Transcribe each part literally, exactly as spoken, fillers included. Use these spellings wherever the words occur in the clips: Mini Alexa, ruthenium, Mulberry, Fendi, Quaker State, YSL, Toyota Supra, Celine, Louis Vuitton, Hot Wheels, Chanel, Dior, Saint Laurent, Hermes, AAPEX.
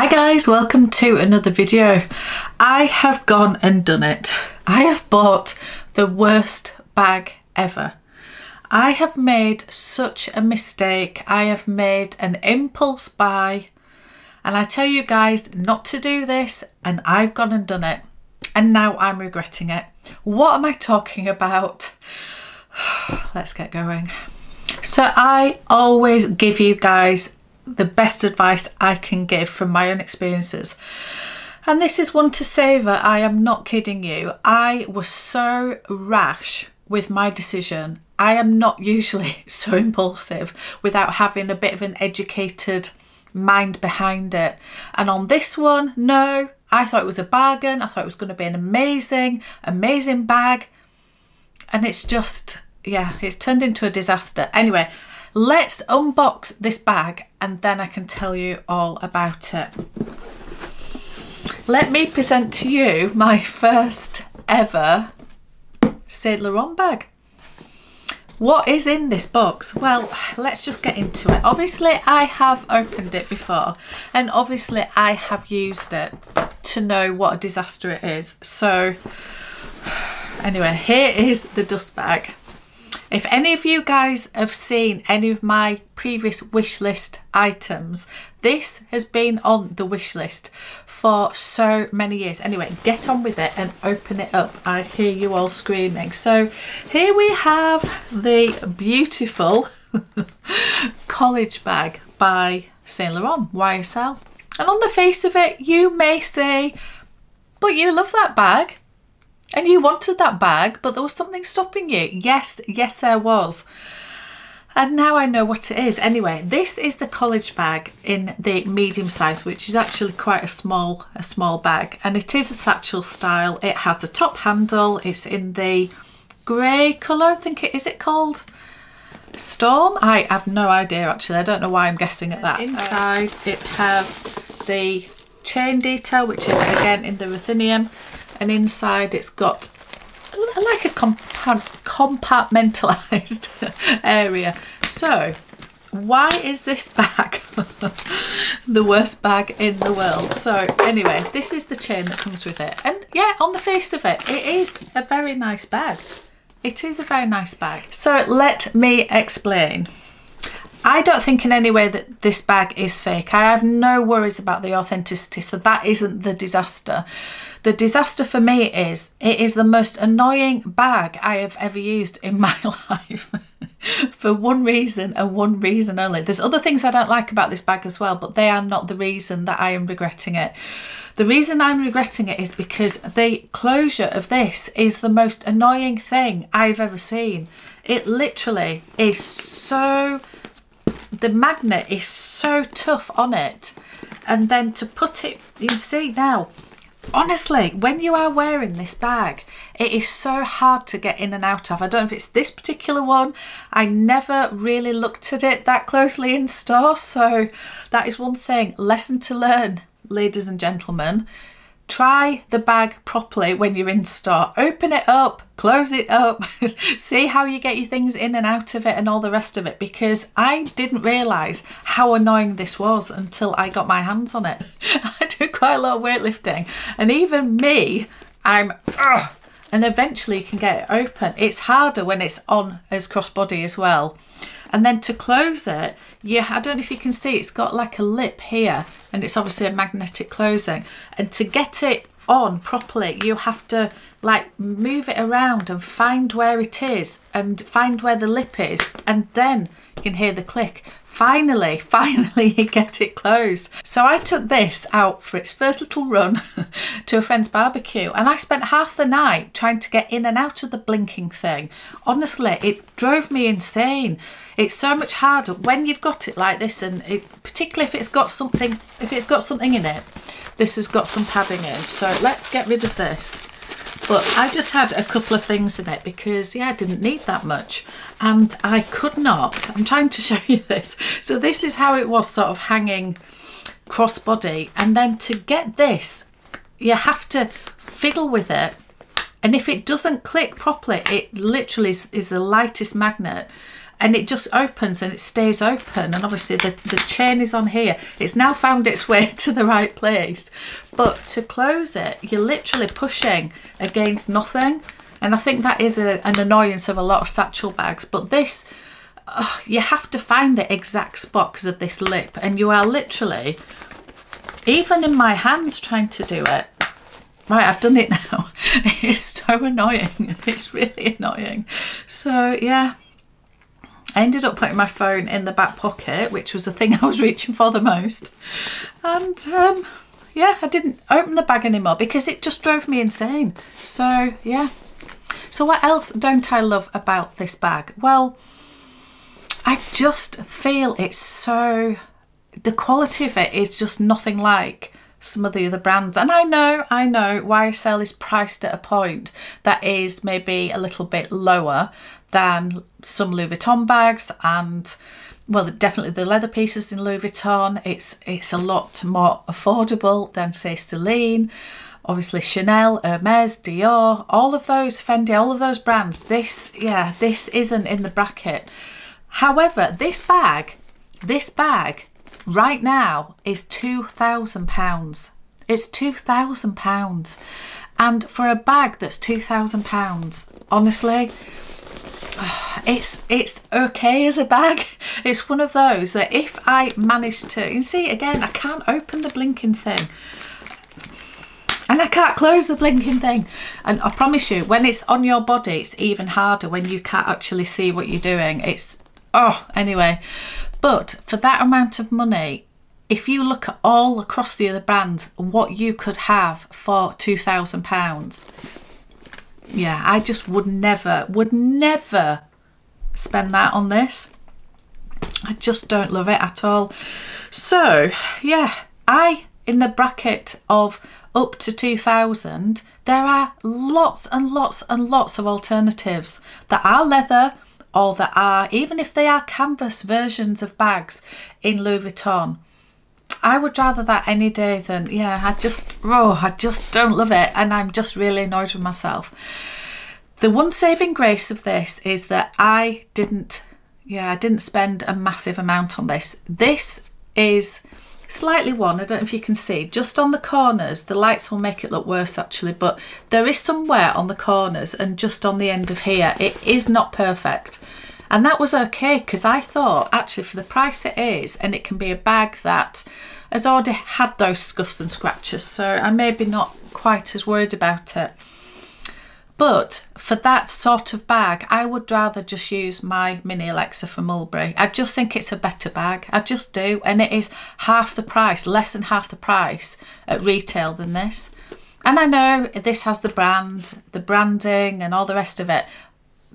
Hi guys, welcome to another video. I have gone and done it. I have bought the worst bag ever. I have made such a mistake. I have made an impulse buy and I tell you guys not to do this and I've gone and done it and now I'm regretting it. What am I talking about? Let's get going. So I always give you guys the best advice I can give from my own experiences. And this is one to savour, I am not kidding you. I was so rash with my decision. I am not usually so impulsive without having a bit of an educated mind behind it. And on this one, no, I thought it was a bargain. I thought it was going to be an amazing, amazing bag. And it's just, yeah, it's turned into a disaster. Anyway, let's unbox this bag and then I can tell you all about it. Let me present to you my first ever Saint Laurent bag. What is in this box? Well, let's just get into it. Obviously, I have opened it before and obviously I have used it to know what a disaster it is. So anyway, here is the dust bag. If any of you guys have seen any of my previous wish list items, this has been on the wish list for so many years. Anyway, get on with it and open it up. I hear you all screaming. So here we have the beautiful college bag by Saint Laurent, Y S L. And on the face of it, you may say, but you love that bag. And you wanted that bag, but there was something stopping you. Yes, yes, there was. And now I know what it is. Anyway, this is the college bag in the medium size, which is actually quite a small, a small bag. And it is a satchel style. It has a top handle. It's in the grey colour, I think it is it called? Storm? I have no idea, actually. I don't know why I'm guessing at that. Inside, it has the chain detail, which is, again, in the ruthenium. And inside it's got like a compartmentalised area. So why is this bag the worst bag in the world? So anyway, this is the chain that comes with it. And yeah, on the face of it, it is a very nice bag. It is a very nice bag. So let me explain. I don't think in any way that this bag is fake. I have no worries about the authenticity, so that isn't the disaster. The disaster for me is, it is the most annoying bag I have ever used in my life for one reason and one reason only. There's other things I don't like about this bag as well, but they are not the reason that I am regretting it. The reason I'm regretting it is because the closure of this is the most annoying thing I've ever seen. It literally is so... The magnet is so tough on it, and then to put it, you see now, honestly, when you are wearing this bag, it is so hard to get in and out of. I don't know if it's this particular one. I never really looked at it that closely in store, so that is one thing. Lesson to learn, ladies and gentlemen. Try the bag properly when you're in store. Open it up, close it up, see how you get your things in and out of it and all the rest of it, because I didn't realise how annoying this was until I got my hands on it. I do quite a lot of weightlifting and even me, I'm... Ugh, and eventually you can get it open. It's harder when it's on as crossbody as well. And then to close it, yeah, I don't know if you can see, it's got like a lip here and it's obviously a magnetic closing. And to get it on properly, you have to like move it around and find where it is and find where the lip is. And then you can hear the click. Finally, finally you get it closed. So I took this out for its first little run to a friend's barbecue and I spent half the night trying to get in and out of the blinking thing. Honestly, it drove me insane. It's so much harder when you've got it like this, and it, particularly if it's got something, if it's got something in it. This has got some padding in, so let's get rid of this. But I just had a couple of things in it because, yeah, I didn't need that much. And I could not. I'm trying to show you this. So this is how it was sort of hanging crossbody. And then to get this, you have to fiddle with it. And if it doesn't click properly, it literally is, is the lightest magnet. and it just opens and it stays open, and obviously the, the chain is on here. It's now found its way to the right place, but to close it you're literally pushing against nothing, and I think that is a, an annoyance of a lot of satchel bags. But this, oh, you have to find the exact spot because of this lip, and you are literally, even in my hands trying to do it. Right, I've done it now. It's so annoying. It's really annoying. So yeah, I ended up putting my phone in the back pocket, which was the thing I was reaching for the most. And um, yeah, I didn't open the bag anymore because it just drove me insane. So yeah. So what else don't I love about this bag? Well, I just feel it's so, the quality of it is just nothing like some of the other brands. And I know, I know Y S L is priced at a point that is maybe a little bit lower than some Louis Vuitton bags, and well, definitely the leather pieces in Louis Vuitton. It's, it's a lot more affordable than say Celine, obviously Chanel, Hermes, Dior, all of those, Fendi, all of those brands. This, yeah, this isn't in the bracket. However, this bag, this bag, right now is two thousand pounds. It's two thousand pounds, and for a bag that's two thousand pounds, honestly, it's it's okay as a bag. It's one of those that if I manage to, you see again, I can't open the blinking thing and I can't close the blinking thing, and I promise you, when it's on your body it's even harder when you can't actually see what you're doing. It's, oh, anyway. But for that amount of money, if you look at all across the other brands, what you could have for two thousand pounds, yeah, I just would never, would never spend that on this. I just don't love it at all. So yeah, I, in the bracket of up to two thousand, there are lots and lots and lots of alternatives that are leather, or that are, even if they are canvas versions of bags in Louis Vuitton. I would rather that any day than, yeah, I just, oh, I just don't love it, and I'm just really annoyed with myself. The one saving grace of this is that I didn't, yeah, I didn't spend a massive amount on this. This is slightly one, I don't know if you can see, just on the corners, the lights will make it look worse actually, but there is some wear on the corners and just on the end of here. It is not perfect, and that was okay, because I thought actually for the price it is, and it can be a bag that has already had those scuffs and scratches, so I'm maybe not quite as worried about it. But for that sort of bag, I would rather just use my Mini Alexa for Mulberry. I just think it's a better bag. I just do. And it is half the price, less than half the price at retail than this. And I know this has the brand, the branding and all the rest of it.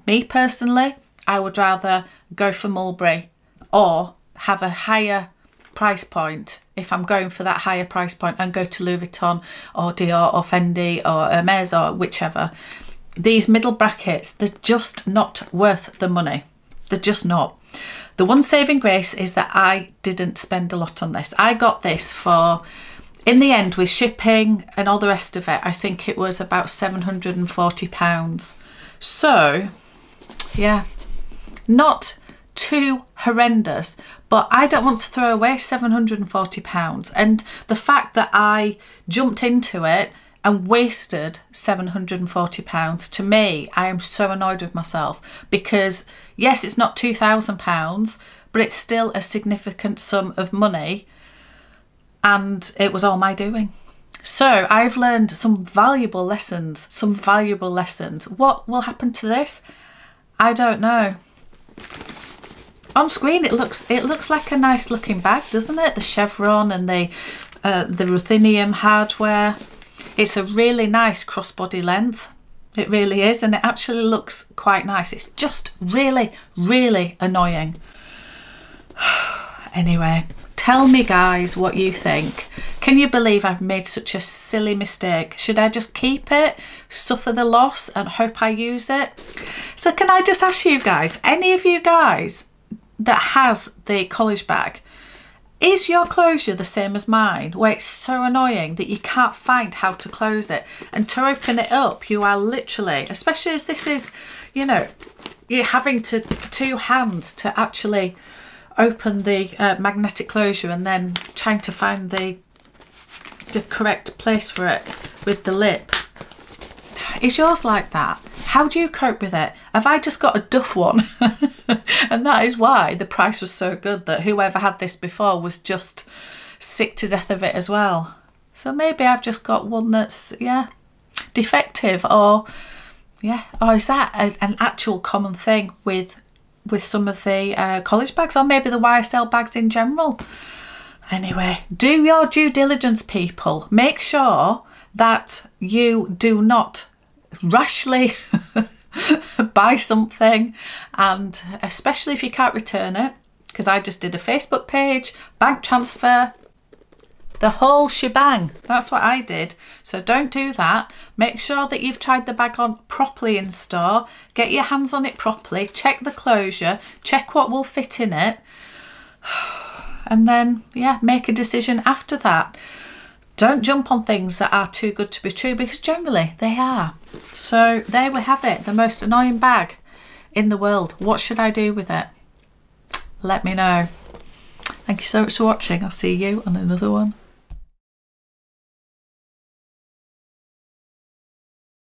Me personally, I would rather go for Mulberry or have a higher price point, if I'm going for that higher price point, and go to Louis Vuitton or Dior or Fendi or Hermes or whichever. These middle brackets, they're just not worth the money. They're just not. The one saving grace is that I didn't spend a lot on this. I got this for, in the end with shipping and all the rest of it, I think it was about seven hundred and forty pounds. So yeah, not too horrendous, but I don't want to throw away seven hundred and forty pounds. And the fact that I jumped into it and wasted seven hundred and forty pounds, to me, I am so annoyed with myself, because yes, it's not two thousand pounds, but it's still a significant sum of money, and it was all my doing. So I've learned some valuable lessons, some valuable lessons. What will happen to this? I don't know. On screen, it looks, it looks like a nice looking bag, doesn't it? The chevron and the, uh, the ruthenium hardware. It's a really nice crossbody length, it really is, and it actually looks quite nice. It's just really, really annoying. Anyway, tell me guys what you think. Can you believe I've made such a silly mistake? Should I just keep it, suffer the loss, and hope I use it? So can I just ask you guys, any of you guys that has the college bag, is your closure the same as mine, where it's so annoying that you can't find how to close it? And to open it up, you are literally, especially as this is, you know, you're having to two hands to actually open the uh, magnetic closure and then trying to find the the correct place for it with the lip. Is yours like that? How do you cope with it? Have I just got a duff one? And that is why the price was so good, that whoever had this before was just sick to death of it as well. So maybe I've just got one that's, yeah, defective, or yeah, or is that a, an actual common thing with with some of the uh, college bags, or maybe the Y S L bags in general? Anyway, do your due diligence, people. Make sure that you do not rashly buy something, and especially if you can't return it, because I just did a Facebook page, bank transfer, the whole shebang. That's what I did. So don't do that. Make sure that you've tried the bag on properly in store. Get your hands on it properly. Check the closure. Check what will fit in it. And then, yeah, make a decision after that. Don't jump on things that are too good to be true, because generally they are. So there we have it. The most annoying bag in the world. What should I do with it? Let me know. Thank you so much for watching. I'll see you on another one.